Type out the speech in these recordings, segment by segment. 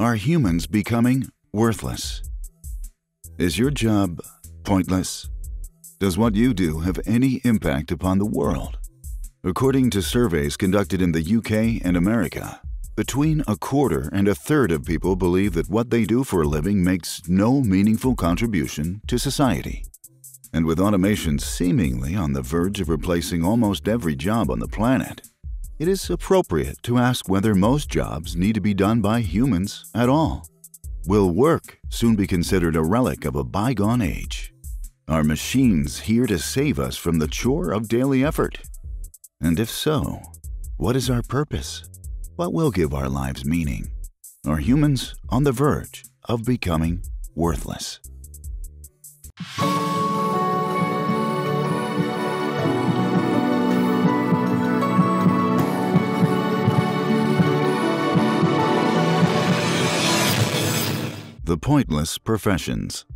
Are humans becoming worthless? Is your job pointless? Does what you do have any impact upon the world? According to surveys conducted in the UK and America, between a quarter and a third of people believe that what they do for a living makes no meaningful contribution to society. And with automation seemingly on the verge of replacing almost every job on the planet, it is appropriate to ask whether most jobs need to be done by humans at all. Will work soon be considered a relic of a bygone age? Are machines here to save us from the chore of daily effort? And if so, what is our purpose? What will give our lives meaning? Are humans on the verge of becoming worthless? The pointless professions.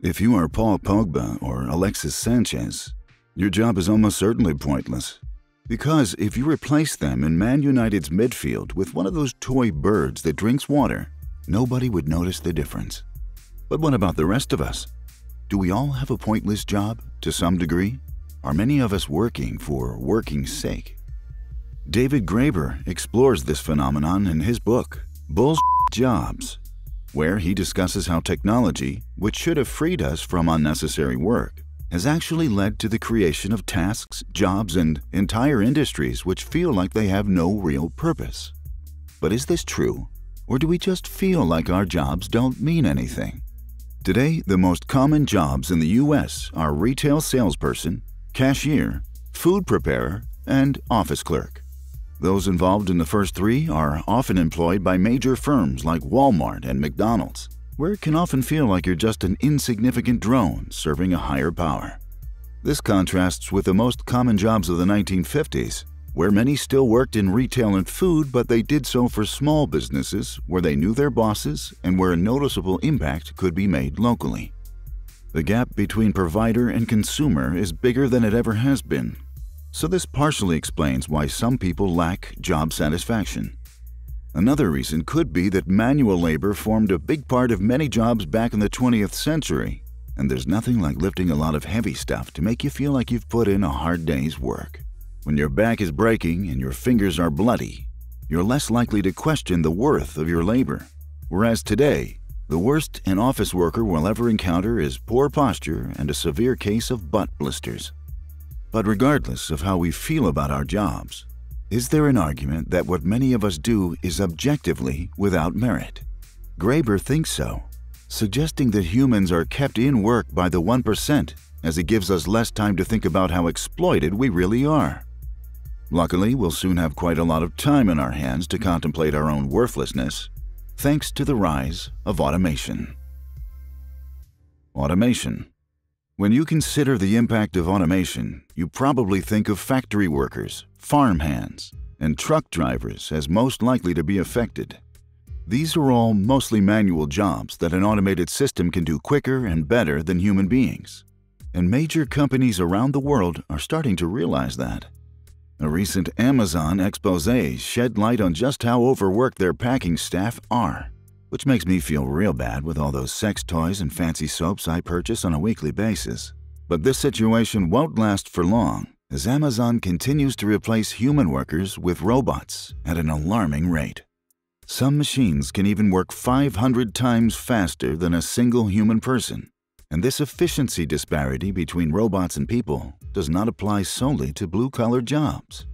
If you are Paul Pogba or Alexis Sanchez, your job is almost certainly pointless, because if you replace them in Man United's midfield with one of those toy birds that drinks water, nobody would notice the difference. But what about the rest of us? Do we all have a pointless job to some degree? Are many of us working for working's sake? David Graeber explores this phenomenon in his book, Bullshit Jobs, where he discusses how technology, which should have freed us from unnecessary work, has actually led to the creation of tasks, jobs, and entire industries which feel like they have no real purpose. But is this true, or do we just feel like our jobs don't mean anything? Today, the most common jobs in the US are retail salesperson, cashier, food preparer, and office clerk. Those involved in the first three are often employed by major firms like Walmart and McDonald's, where it can often feel like you're just an insignificant drone serving a higher power. This contrasts with the most common jobs of the 1950s, where many still worked in retail and food, but they did so for small businesses where they knew their bosses and where a noticeable impact could be made locally. The gap between provider and consumer is bigger than it ever has been. So this partially explains why some people lack job satisfaction. Another reason could be that manual labor formed a big part of many jobs back in the 20th century, and there's nothing like lifting a lot of heavy stuff to make you feel like you've put in a hard day's work. When your back is breaking and your fingers are bloody, you're less likely to question the worth of your labor. Whereas today, the worst an office worker will ever encounter is poor posture and a severe case of butt blisters. But regardless of how we feel about our jobs, is there an argument that what many of us do is objectively without merit? Graeber thinks so, suggesting that humans are kept in work by the 1% as it gives us less time to think about how exploited we really are. Luckily, we'll soon have quite a lot of time in our hands to contemplate our own worthlessness, thanks to the rise of automation. Automation. When you consider the impact of automation, you probably think of factory workers, farmhands, and truck drivers as most likely to be affected. These are all mostly manual jobs that an automated system can do quicker and better than human beings. And major companies around the world are starting to realize that. A recent Amazon expose shed light on just how overworked their packing staff are, which makes me feel real bad with all those sex toys and fancy soaps I purchase on a weekly basis. But this situation won't last for long, as Amazon continues to replace human workers with robots at an alarming rate. Some machines can even work 500 times faster than a single human person, and this efficiency disparity between robots and people does not apply solely to blue-collar jobs.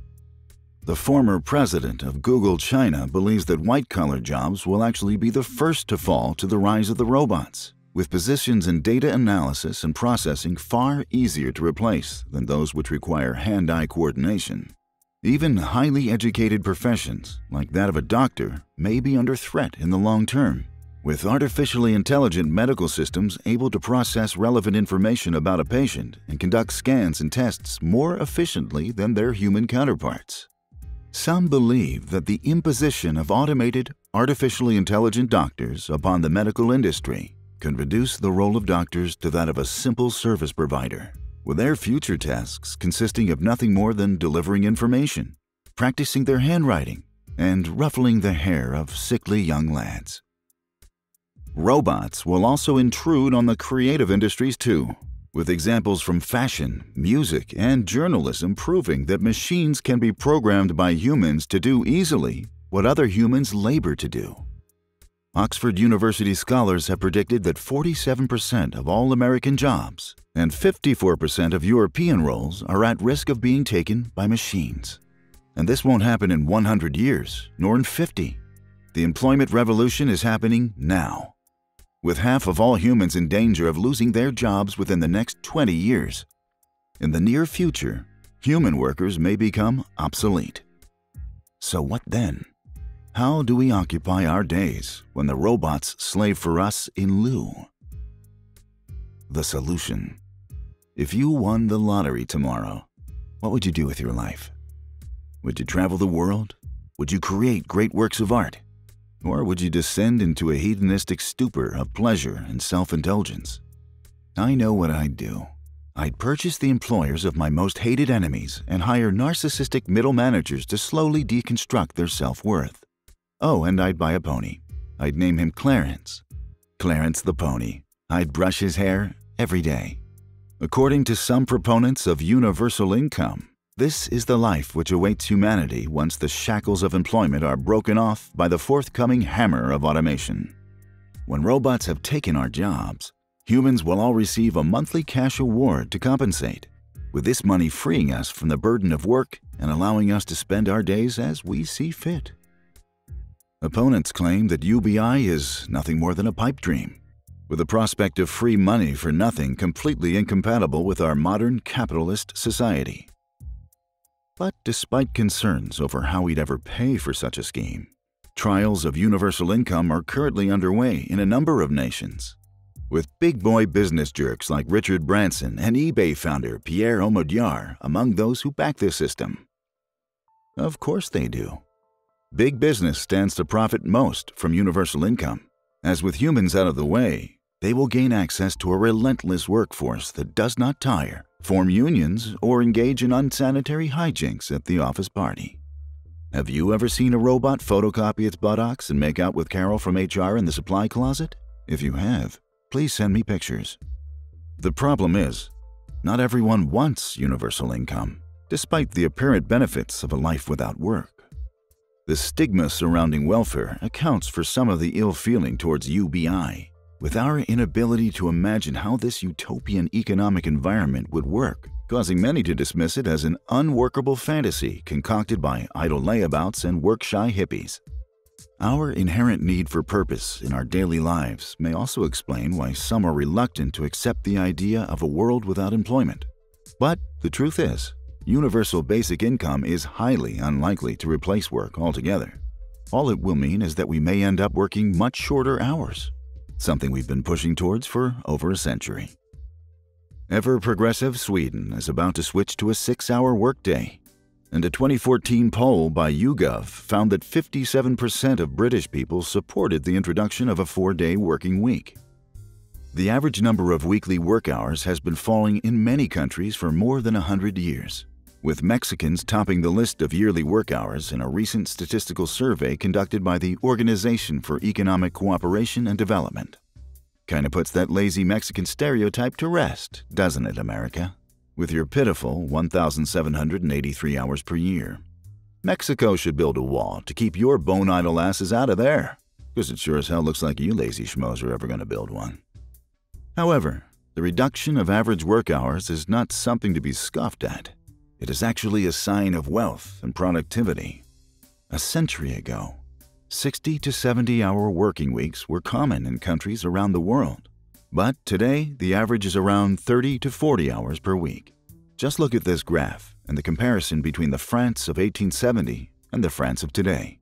The former president of Google China believes that white-collar jobs will actually be the first to fall to the rise of the robots, with positions in data analysis and processing far easier to replace than those which require hand-eye coordination. Even highly educated professions, like that of a doctor, may be under threat in the long term, with artificially intelligent medical systems able to process relevant information about a patient and conduct scans and tests more efficiently than their human counterparts. Some believe that the imposition of automated, artificially intelligent doctors upon the medical industry can reduce the role of doctors to that of a simple service provider, with their future tasks consisting of nothing more than delivering information, practicing their handwriting, and ruffling the hair of sickly young lads. Robots will also intrude on the creative industries too, with examples from fashion, music, and journalism proving that machines can be programmed by humans to do easily what other humans labor to do. Oxford University scholars have predicted that 47% of all American jobs and 54% of European roles are at risk of being taken by machines. And this won't happen in 100 years, nor in 50. The employment revolution is happening now, with half of all humans in danger of losing their jobs within the next 20 years. In the near future, human workers may become obsolete. So what then? How do we occupy our days when the robots slave for us in lieu? The solution. If you won the lottery tomorrow, what would you do with your life? Would you travel the world? Would you create great works of art? Or would you descend into a hedonistic stupor of pleasure and self-indulgence? I know what I'd do. I'd purchase the employers of my most hated enemies and hire narcissistic middle managers to slowly deconstruct their self-worth. Oh, and I'd buy a pony. I'd name him Clarence. Clarence the pony. I'd brush his hair every day. According to some proponents of universal income, this is the life which awaits humanity once the shackles of employment are broken off by the forthcoming hammer of automation. When robots have taken our jobs, humans will all receive a monthly cash award to compensate, with this money freeing us from the burden of work and allowing us to spend our days as we see fit. Opponents claim that UBI is nothing more than a pipe dream, with the prospect of free money for nothing completely incompatible with our modern capitalist society. But despite concerns over how we'd ever pay for such a scheme, trials of universal income are currently underway in a number of nations, with big boy business jerks like Richard Branson and eBay founder Pierre Omidyar among those who back this system. Of course they do. Big business stands to profit most from universal income, as with humans out of the way, they will gain access to a relentless workforce that does not tire, form unions, or engage in unsanitary hijinks at the office party. Have you ever seen a robot photocopy its buttocks and make out with Carol from HR in the supply closet? If you have, please send me pictures. The problem is, not everyone wants universal income, despite the apparent benefits of a life without work. The stigma surrounding welfare accounts for some of the ill feeling towards UBI, with our inability to imagine how this utopian economic environment would work, causing many to dismiss it as an unworkable fantasy concocted by idle layabouts and work-shy hippies. Our inherent need for purpose in our daily lives may also explain why some are reluctant to accept the idea of a world without employment. But the truth is, universal basic income is highly unlikely to replace work altogether. All it will mean is that we may end up working much shorter hours, something we've been pushing towards for over a century. Ever-progressive Sweden is about to switch to a 6-hour workday, and a 2014 poll by YouGov found that 57% of British people supported the introduction of a 4-day working week. The average number of weekly work hours has been falling in many countries for more than 100 years, with Mexicans topping the list of yearly work hours in a recent statistical survey conducted by the Organization for Economic Cooperation and Development. Kinda puts that lazy Mexican stereotype to rest, doesn't it, America? With your pitiful 1,783 hours per year. Mexico should build a wall to keep your bone idle asses out of there, because it sure as hell looks like you lazy schmoes are ever gonna build one. However, the reduction of average work hours is not something to be scoffed at. It is actually a sign of wealth and productivity. A century ago, 60 to 70-hour working weeks were common in countries around the world. But today, the average is around 30 to 40 hours per week. Just look at this graph and the comparison between the France of 1870 and the France of today.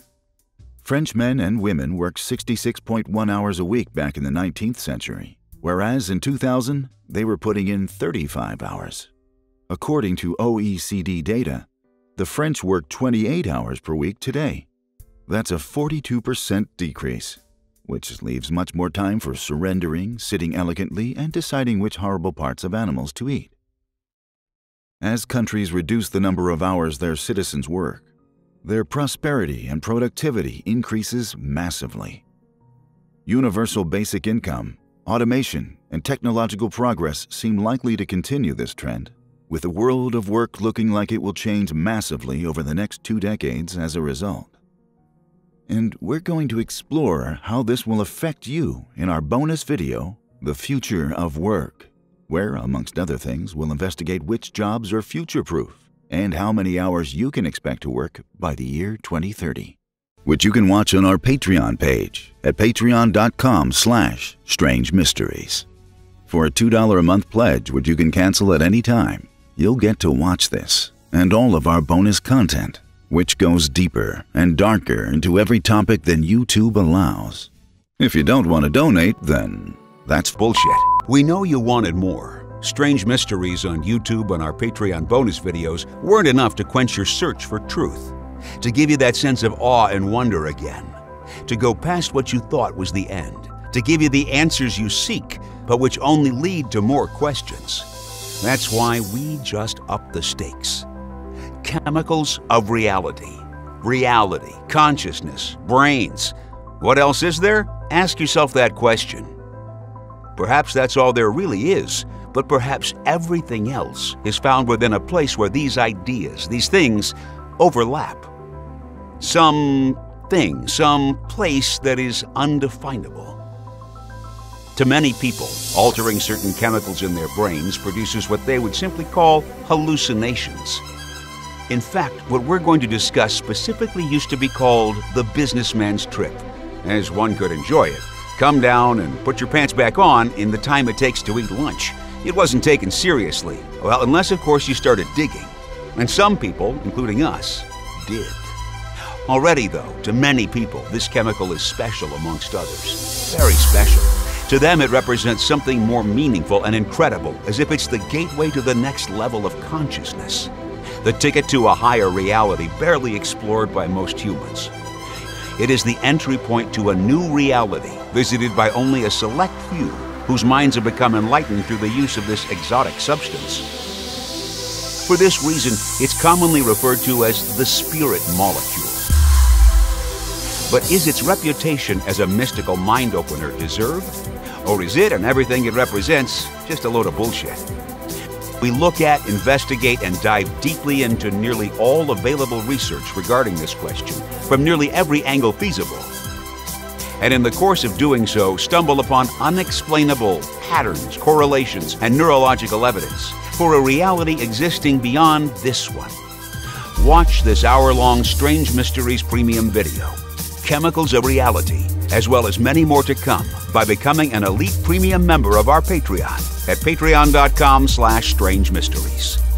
French men and women worked 66.1 hours a week back in the 19th century. Whereas in 2000, they were putting in 35 hours. According to OECD data, the French work 28 hours per week today. That's a 42% decrease, which leaves much more time for surrendering, sitting elegantly, and deciding which horrible parts of animals to eat. As countries reduce the number of hours their citizens work, their prosperity and productivity increases massively. Universal basic income, automation, and technological progress seem likely to continue this trend, with the world of work looking like it will change massively over the next 2 decades as a result. And we're going to explore how this will affect you in our bonus video, The Future of Work, where, amongst other things, we'll investigate which jobs are future-proof and how many hours you can expect to work by the year 2030. Which you can watch on our Patreon page at patreon.com/strangemysteries. For a $2 a month pledge, which you can cancel at any time, you'll get to watch this and all of our bonus content, which goes deeper and darker into every topic than YouTube allows. If you don't want to donate, then that's bullshit. We know you wanted more. Strange Mysteries on YouTube and our Patreon bonus videos weren't enough to quench your search for truth, to give you that sense of awe and wonder again, to go past what you thought was the end, to give you the answers you seek, but which only lead to more questions. That's why we just upped the stakes. Chemicals of reality, consciousness, brains. What else is there? Ask yourself that question. Perhaps that's all there really is, but perhaps everything else is found within a place where these ideas, these things, overlap. Some thing, some place that is undefinable. To many people, altering certain chemicals in their brains produces what they would simply call hallucinations. In fact, what we're going to discuss specifically used to be called the businessman's trip, as one could enjoy it. Come down and put your pants back on in the time it takes to eat lunch. It wasn't taken seriously. Well, unless, of course, you started digging. And some people, including us, did. Already, though, to many people, this chemical is special amongst others. Very special. To them, it represents something more meaningful and incredible, as if it's the gateway to the next level of consciousness. The ticket to a higher reality barely explored by most humans. It is the entry point to a new reality, visited by only a select few, whose minds have become enlightened through the use of this exotic substance. For this reason, it's commonly referred to as the spirit molecule. But is its reputation as a mystical mind-opener deserved? Or is it, and everything it represents, just a load of bullshit? We look at, investigate, and dive deeply into nearly all available research regarding this question, from nearly every angle feasible. And in the course of doing so, stumble upon unexplainable patterns, correlations, and neurological evidence for a reality existing beyond this one. Watch this hour-long Strange Mysteries premium video, Chemicals of Reality, as well as many more to come, by becoming an elite premium member of our Patreon at patreon.com/strangemysteries.